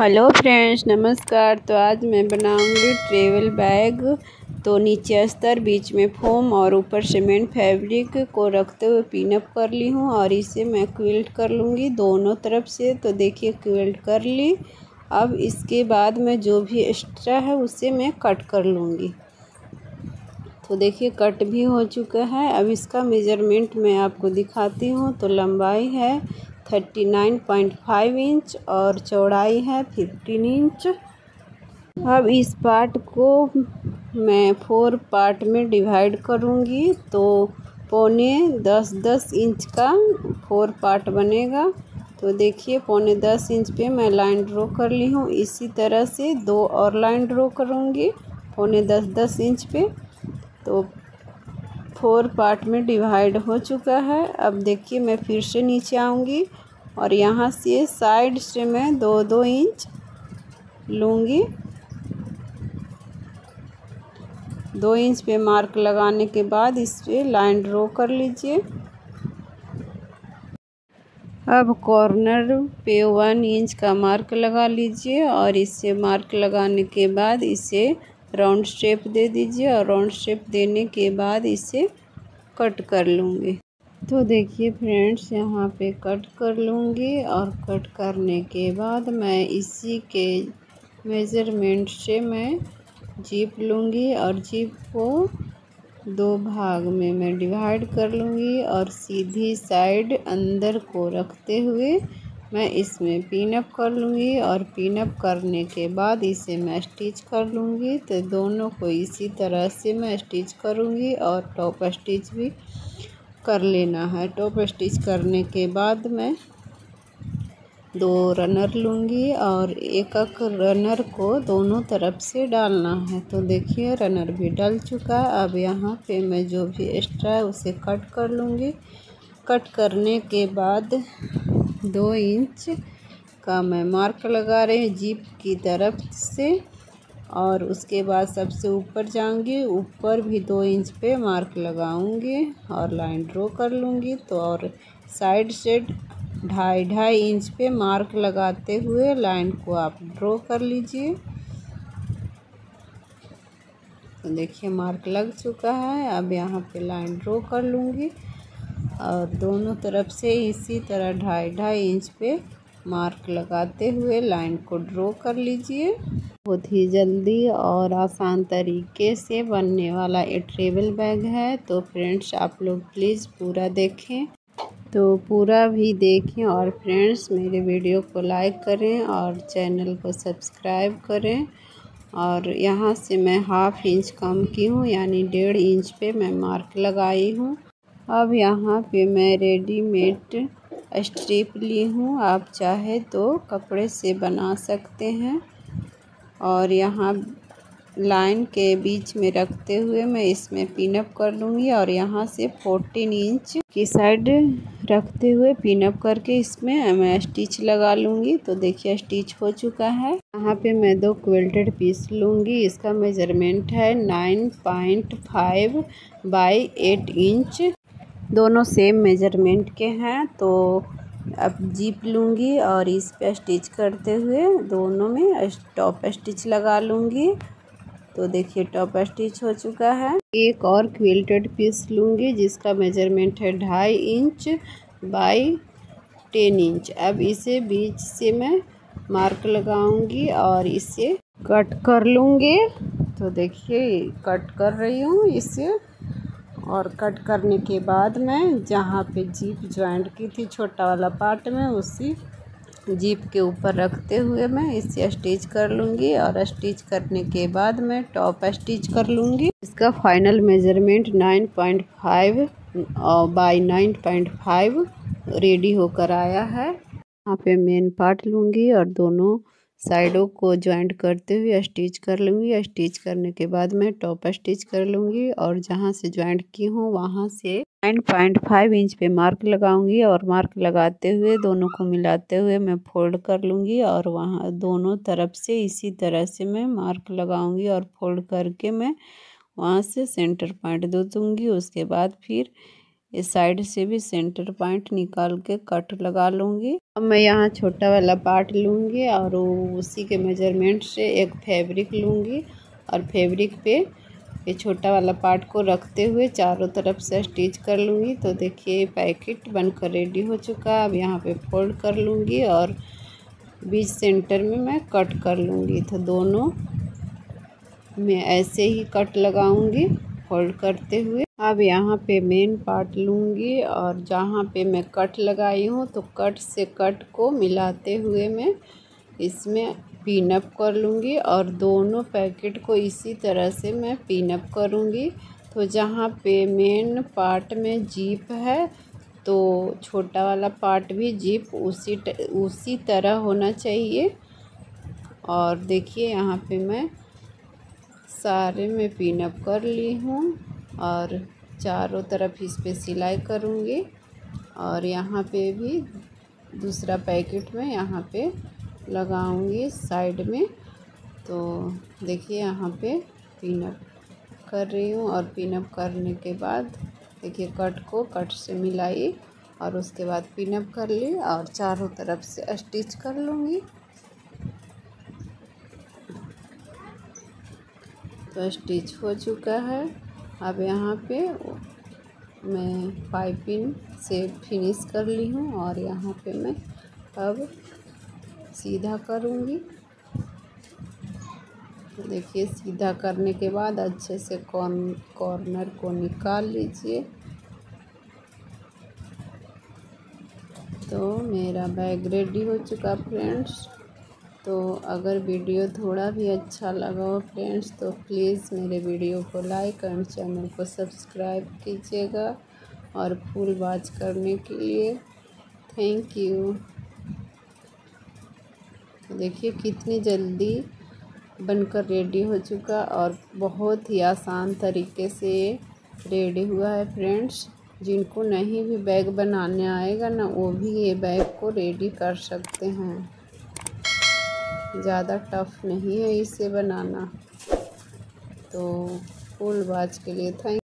Hello friends नमस्कार। तो आज मैं बनाऊंगी ट्रेवल बैग। तो नीचे अस्तर, बीच में फोम और ऊपर सीमेंट फैब्रिक को रखते हुए पिनअप कर ली हूँ और इसे मैं क्विल्ट कर लूँगी दोनों तरफ से। तो देखिए क्विल्ट कर ली। अब इसके बाद मैं जो भी एक्स्ट्रा है उसे मैं कट कर लूँगी। तो देखिए कट भी हो चुका है। अब इसका मेजरमेंट मैं आपको दिखाती हूँ। तो लंबाई है 39.5 इंच और चौड़ाई है 15 इंच। अब इस पार्ट को मैं 4 पार्ट में डिवाइड करूँगी। तो 10.5 इंच का 4 पार्ट बनेगा। तो देखिए 10.5 इंच पे मैं लाइन ड्रॉ कर ली हूँ। इसी तरह से 2 और लाइन ड्रॉ करूँगी 10.5 इंच पे। तो 4 पार्ट में डिवाइड हो चुका है। अब देखिए मैं फिर से नीचे आऊँगी और यहाँ से साइड से मैं 2-2 इंच लूँगी। 2 इंच पे मार्क लगाने के बाद इस पे लाइन ड्रॉ कर लीजिए। अब कॉर्नर पे 1 इंच का मार्क लगा लीजिए और इससे मार्क लगाने के बाद इसे राउंड शेप दे दीजिए और राउंड शेप देने के बाद इसे कट कर लूँगी। तो देखिए फ्रेंड्स यहाँ पे कट कर लूँगी और कट करने के बाद मैं इसी के मेजरमेंट से मैं जीप लूँगी और जीप को 2 भाग में मैं डिवाइड कर लूँगी और सीधी साइड अंदर को रखते हुए मैं इसमें पिनअप कर लूँगी और पिनअप करने के बाद इसे मैं स्टिच कर लूँगी। तो दोनों को इसी तरह से मैं स्टिच करूँगी और टॉप स्टिच भी कर लेना है। टॉप स्टिच करने के बाद मैं 2 रनर लूँगी और एक रनर को दोनों तरफ से डालना है। तो देखिए रनर भी डल चुका है। अब यहाँ पे मैं जो भी एक्स्ट्रा है उसे कट कर लूँगी। कट करने के बाद 2 इंच का मैं मार्क लगा रही हूँ जीप की तरफ से और उसके बाद सबसे ऊपर जाऊँगी। ऊपर भी 2 इंच पे मार्क लगाऊँगी और लाइन ड्रॉ कर लूँगी। तो और साइड से 2.5 इंच पे मार्क लगाते हुए लाइन को आप ड्रॉ कर लीजिए। तो देखिए मार्क लग चुका है। अब यहाँ पे लाइन ड्रॉ कर लूँगी और दोनों तरफ से इसी तरह 2.5 इंच पे मार्क लगाते हुए लाइन को ड्रॉ कर लीजिए। बहुत ही जल्दी और आसान तरीके से बनने वाला ये ट्रेवल बैग है। तो फ्रेंड्स आप लोग प्लीज़ पूरा देखें। तो पूरा भी देखें और फ्रेंड्स मेरे वीडियो को लाइक करें और चैनल को सब्सक्राइब करें। और यहाँ से मैं ½ इंच कम की हूँ यानी 1.5 इंच पे मैं मार्क लगाई हूँ। अब यहाँ पे मैं रेडीमेड स्ट्रिप ली हूँ, आप चाहे तो कपड़े से बना सकते हैं। और यहाँ लाइन के बीच में रखते हुए मैं इसमें पिनअप कर लूँगी और यहाँ से 14 इंच की साइड रखते हुए पिनअप करके इसमें मैं स्टिच लगा लूँगी। तो देखिए स्टिच हो चुका है। यहाँ पे मैं 2 क्विल्टेड पीस लूँगी। इसका मेजरमेंट है 9.5 बाई 8 इंच। दोनों सेम मेजरमेंट के हैं। तो अब जीप लूँगी और इस पे स्टिच करते हुए दोनों में टॉप स्टिच लगा लूँगी। तो देखिए टॉप स्टिच हो चुका है। एक और क्विल्टेड पीस लूँगी जिसका मेजरमेंट है 2.5 इंच बाई 10 इंच। अब इसे बीच से मैं मार्क लगाऊँगी और इसे कट कर लूँगी। तो देखिए कट कर रही हूँ इसे और कट करने के बाद मैं जहाँ पे जीप ज्वाइंट की थी छोटा वाला पार्ट में उसी जीप के ऊपर रखते हुए मैं इसे स्टिच कर लूँगी और स्टिच करने के बाद मैं टॉप स्टिच कर लूँगी। इसका फाइनल मेजरमेंट 9.5 बाई 9.5 रेडी होकर आया है। यहाँ पे मेन पार्ट लूँगी और दोनों साइडों को ज्वाइंट करते हुए स्टिच कर लूँगी। स्टिच करने के बाद मैं टॉप स्टिच कर लूँगी और जहाँ से ज्वाइंट की हूँ वहाँ से 9.5 इंच पे मार्क लगाऊँगी और मार्क लगाते हुए दोनों को मिलाते हुए मैं फोल्ड कर लूँगी और वहाँ दोनों तरफ से इसी तरह से मैं मार्क लगाऊँगी और फोल्ड करके मैं वहाँ से सेंटर पॉइंट दे दूँगी। उसके बाद फिर इस साइड से भी सेंटर पॉइंट निकाल के कट लगा लूँगी। अब मैं यहाँ छोटा वाला पार्ट लूँगी और उसी के मेजरमेंट से एक फैब्रिक लूँगी और फैब्रिक पे ये छोटा वाला पार्ट को रखते हुए चारों तरफ से स्टिच कर लूँगी। तो देखिए पैकेट बनकर रेडी हो चुका। अब यहाँ पे फोल्ड कर लूँगी और बीच सेंटर में मैं कट कर लूँगी। तो दोनों मैं ऐसे ही कट लगाऊँगी फोल्ड करते हुए। अब यहाँ पे मेन पार्ट लूँगी और जहाँ पे मैं कट लगाई हूँ तो कट से कट को मिलाते हुए मैं इसमें पिन अप कर लूँगी और दोनों पैकेट को इसी तरह से मैं पिन अप करूँगी। तो जहाँ पे मेन पार्ट में जीप है तो छोटा वाला पार्ट भी जीप उसी तरह होना चाहिए। और देखिए यहाँ पे मैं सारे में पिन अप कर ली हूँ और चारों तरफ इस पे सिलाई करूँगी। और यहाँ पे भी दूसरा पैकेट में यहाँ पे लगाऊंगी साइड में। तो देखिए यहाँ पे पिन अप कर रही हूँ और पिन अप करने के बाद देखिए कट को कट से मिलाई और उसके बाद पिन अप कर ली और चारों तरफ से स्टिच कर लूँगी। तो स्टिच हो चुका है। अब यहाँ पे मैं पाइपिंग से फिनिश कर ली हूँ और यहाँ पे मैं अब सीधा करूँगी। तो देखिए सीधा करने के बाद अच्छे से कॉर्नर को निकाल लीजिए। तो मेरा बैग रेडी हो चुका फ्रेंड्स। तो अगर वीडियो थोड़ा भी अच्छा लगा हो फ्रेंड्स तो प्लीज़ मेरे वीडियो को लाइक एंड चैनल को सब्सक्राइब कीजिएगा और फुल वॉच करने के लिए थैंक यू। देखिए कितनी जल्दी बनकर रेडी हो चुका और बहुत ही आसान तरीके से रेडी हुआ है फ्रेंड्स। जिनको नहीं भी बैग बनाने आएगा ना वो भी ये बैग को रेडी कर सकते हैं। ज़्यादा टफ नहीं है इसे बनाना। तो फुल वॉच के लिए थैंक